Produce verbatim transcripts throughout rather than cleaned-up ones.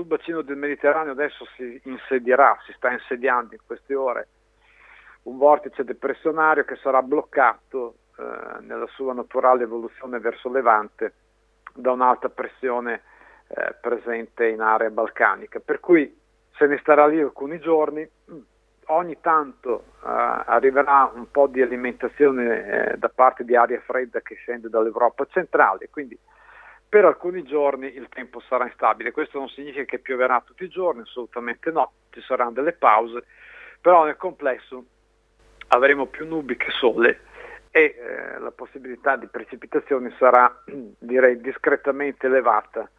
sul bacino del Mediterraneo adesso si insedierà, si sta insediando in queste ore, un vortice depressionario che sarà bloccato eh, nella sua naturale evoluzione verso Levante da un'alta pressione eh, presente in area balcanica, per cui se ne starà lì alcuni giorni, ogni tanto eh, arriverà un po' di alimentazione eh, da parte di aria fredda che scende dall'Europa centrale, quindi per alcuni giorni il tempo sarà instabile. Questo non significa che pioverà tutti i giorni, assolutamente no, ci saranno delle pause, però nel complesso avremo più nubi che sole e eh, la possibilità di precipitazioni sarà, direi, discretamente elevata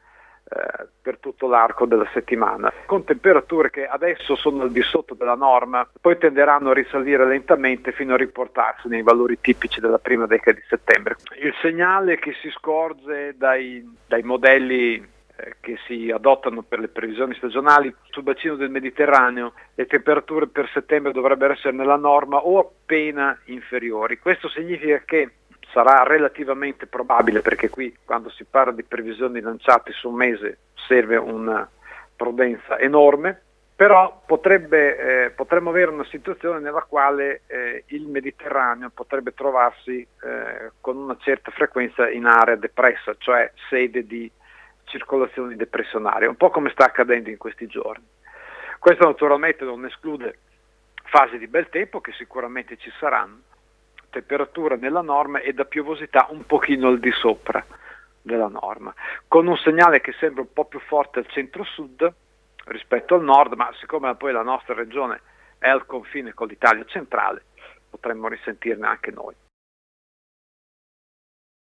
eh, per tutto l'arco della settimana, con temperature che adesso sono al di sotto della norma, poi tenderanno a risalire lentamente fino a riportarsi nei valori tipici della prima decade di settembre. Il segnale che si scorge dai, dai modelli che si adottano per le previsioni stagionali: sul bacino del Mediterraneo le temperature per settembre dovrebbero essere nella norma o appena inferiori. Questo significa che sarà relativamente probabile, perché qui quando si parla di previsioni lanciate su un mese serve una prudenza enorme, però potrebbe, eh, potremmo avere una situazione nella quale eh, il Mediterraneo potrebbe trovarsi eh, con una certa frequenza in area depressa, cioè sede di circolazione depressionaria, un po' come sta accadendo in questi giorni. Questo naturalmente non esclude fasi di bel tempo che sicuramente ci saranno, temperatura nella norma e da piovosità un pochino al di sopra della norma, con un segnale che sembra un po' più forte al centro-sud rispetto al nord, ma siccome poi la nostra regione è al confine con l'Italia centrale, potremmo risentirne anche noi.